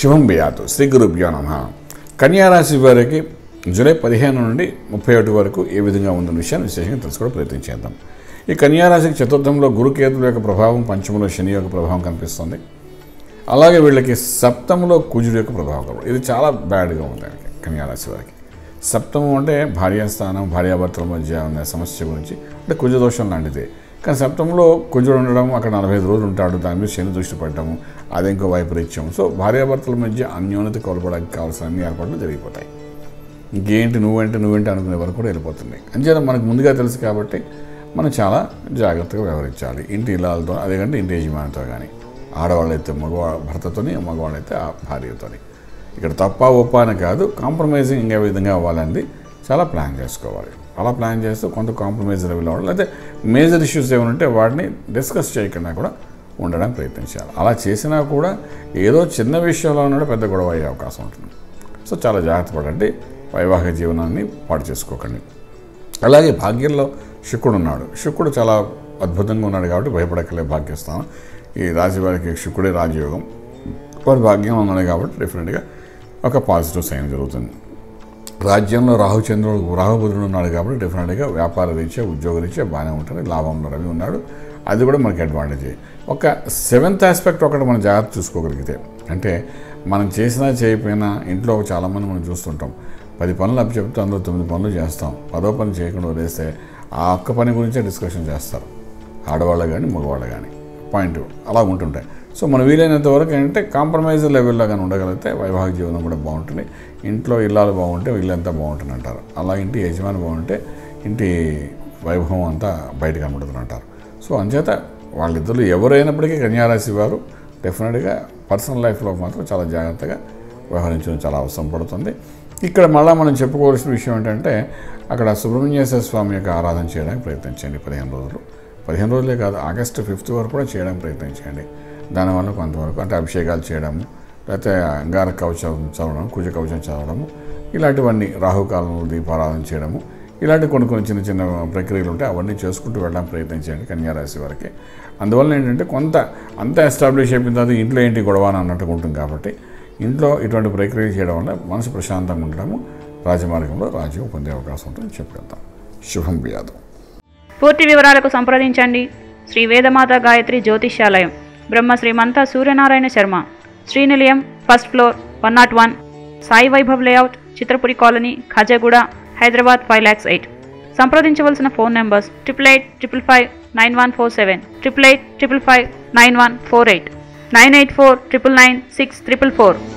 శుభం భయాతు శ్రీ గురుభ్యో నమః కన్యా రాశి వారికి జూలై 15 నుండి 31 వరకు ఏ విధంగా ఉందన్న విషయాన్ని విశేషంగా తెలుసుకోవడం ప్రయత్నం చేద్దాం. ఈ కన్యా రాశికి చతుర్థంలో గురుకేతుల యొక్క ప్రభావం, పంచమంలో శని యొక్క ప్రభావం కనిపిస్తుంది. అలాగే వీళ్ళకి సప్తమంలో కుజుడు యొక్క ప్రభావం, ఇది చాలా బ్యాడ్గా ఉంది కన్యా రాశి వారికి. సప్తమం అంటే భార్యాస్థానం, భార్యాభర్తల మధ్య ఉన్న సమస్య గురించి, అంటే కుజదోషం లాంటిది. కానీ సప్తంలో కుజుడు ఉండడం, అక్కడ 45 రోజులు ఉంటాడు, దాని మీద శని దృష్టి పడటము, అది ఇంకో వైపరీత్యం. సో భార్యాభర్తల మధ్య అన్యోన్యత కోల్పోవడానికి కావాల్సిన అన్ని ఏర్పాట్లు జరిగిపోతాయి. ఇంకేంటి నువ్వేంటి అనుకునే వరకు కూడా వెళ్ళిపోతున్నాయి. అంచేత మనకు ముందుగా తెలుసు కాబట్టి మనం చాలా జాగ్రత్తగా వ్యవహరించాలి. ఇంటి ఇళ్ళతో, అదేకంటే ఇంటి యజమానితో కానీ, ఆడవాళ్ళైతే భర్తతోని, మగవాళ్ళైతే భార్యతోని. ఇక్కడ తప్ప ఒప్ప అని కాదు, కాంప్రమైజింగ్ ఇంకే విధంగా అవ్వాలనేది చాలా ప్లాన్ చేసుకోవాలి. అలా ప్లాన్ చేస్తూ కొంత కాంప్రమైజ్ లెవెల్ అవ్వాలి. అయితే మేజర్ ఇష్యూస్ ఏమైనా ఉంటే వాటిని డిస్కస్ చేయకుండా కూడా ఉండడానికి ప్రయత్నించాలి. అలా చేసినా కూడా ఏదో చిన్న విషయంలో కూడా పెద్ద గొడవ అయ్యే అవకాశం ఉంటుంది. సో చాలా జాగ్రత్త పడండి, వైవాహిక జీవనాన్ని పాటు చేసుకోకండి. అలాగే భాగ్యంలో శుక్రుడు ఉన్నాడు. శుక్రుడు చాలా అద్భుతంగా ఉన్నాడు కాబట్టి భయపడక్కలే భాగ్యస్థానం. ఈ రాశి వారికి శుక్రుడే రాజయోగం, వారి భాగ్యం ఉన్నాడు కాబట్టి డెఫినెట్గా ఒక పాజిటివ్ సైన్ జరుగుతుంది. రాజ్యంలో రాహుబుధుడు ఉన్నాడు కాబట్టి డెఫినెట్గా వ్యాపార రీత్యా, ఉద్యోగ రీత్యా బాగానే ఉంటుంది. లాభంలో రవి ఉన్నాడు, అది కూడా మనకి అడ్వాంటేజ్. ఒక 7th ఆస్పెక్ట్ ఒకటి మనం జాగ్రత్త చూసుకోగలిగితే, అంటే మనం చేసినా చేయకపోయినా ఇంట్లో చాలామంది మనం చూస్తుంటాం, 10 పనులు అప్పు చెప్తే అందులో 9 పనులు చేస్తాం, 10వ పని చేయకుండా వదిలేస్తే ఆ ఒక్క పని గురించే డిస్కషన్ చేస్తారు ఆడవాళ్ళు కానీ మగవాళ్ళు కానీ. పాయింట్ అలా ఉంటుంటాయి. సో మనం వీలైనంత వరకు ఏంటంటే కాంప్రమైజ్ లెవెల్లో కానీ ఉండగలిగితే వైవాహిక జీవనం కూడా బాగుంటుంది. ఇంట్లో ఇల్లాలు బాగుంటే ఇల్లంతా బాగుంటుంది అంటారు. అలా ఇంటి యజమాని బాగుంటే ఇంటి వైభవం అంతా బయట కనబడుతుంది అంటారు. సో అంచేత వాళ్ళిద్దరు ఎవరైనప్పటికీ కన్యారాశి వారు డెఫినెట్గా పర్సనల్ లైఫ్లో మాత్రం చాలా జాగ్రత్తగా వ్యవహరించడం చాలా అవసరం పడుతుంది. ఇక్కడ మళ్ళీ మనం చెప్పుకోవాల్సిన విషయం ఏంటంటే అక్కడ సుబ్రహ్మణ్యేశ్వర స్వామి యొక్క ఆరాధన చేయడానికి ప్రయత్నించండి. 15 రోజులే కాదు, ఆగస్టు 5 వరకు కూడా చేయడానికి ప్రయత్నించండి. దానివల్ల కొంతవరకు అంటే అభిషేకాలు చేయడము, లేకపోతే అంగార కవచం చదవడం, కుజ కవచం చదవడము, ఇలాంటివన్నీ రాహుకాలంలో దీపారాధన చేయడము, ఇలాంటి కొన్ని చిన్న ప్రక్రియలు ఉంటాయి. అవన్నీ చేసుకుంటూ వెళ్ళడానికి ప్రయత్నించండి కన్యా రాశి వారికి. అందువల్ల ఏంటంటే కొంత అంతా ఎస్టాబ్లిష్ అయిపోయిన తర్వాత ఇంట్లో ఏంటి గొడవ అని అన్నట్టుగా ఉంటుంది కాబట్టి ఇంట్లో ఇటువంటి ప్రక్రియలు చేయడం వల్ల మనసు ప్రశాంతంగా ఉండడము, రాజమార్గంలో రాజ్యం పొందే అవకాశం ఉంటుందని చెప్పేద్దాం. శుభం వ్యాధు. పూర్తి వివరాలకు సంప్రదించండి శ్రీ వేదమాత గాయత్రి జ్యోతిషాలయం, బ్రహ్మ శ్రీమంత సూర్యనారాయణ శర్మ, శ్రీ నిలయం, 1st floor, 101, Sai Vaibhav layout, Chitrapuri colony, Khajaguda, Hyderabad 5,08,000. సంప్రదించవలసిన ఫోన్ నెంబర్స్ 8855 9147, 8855 9148, 98499644.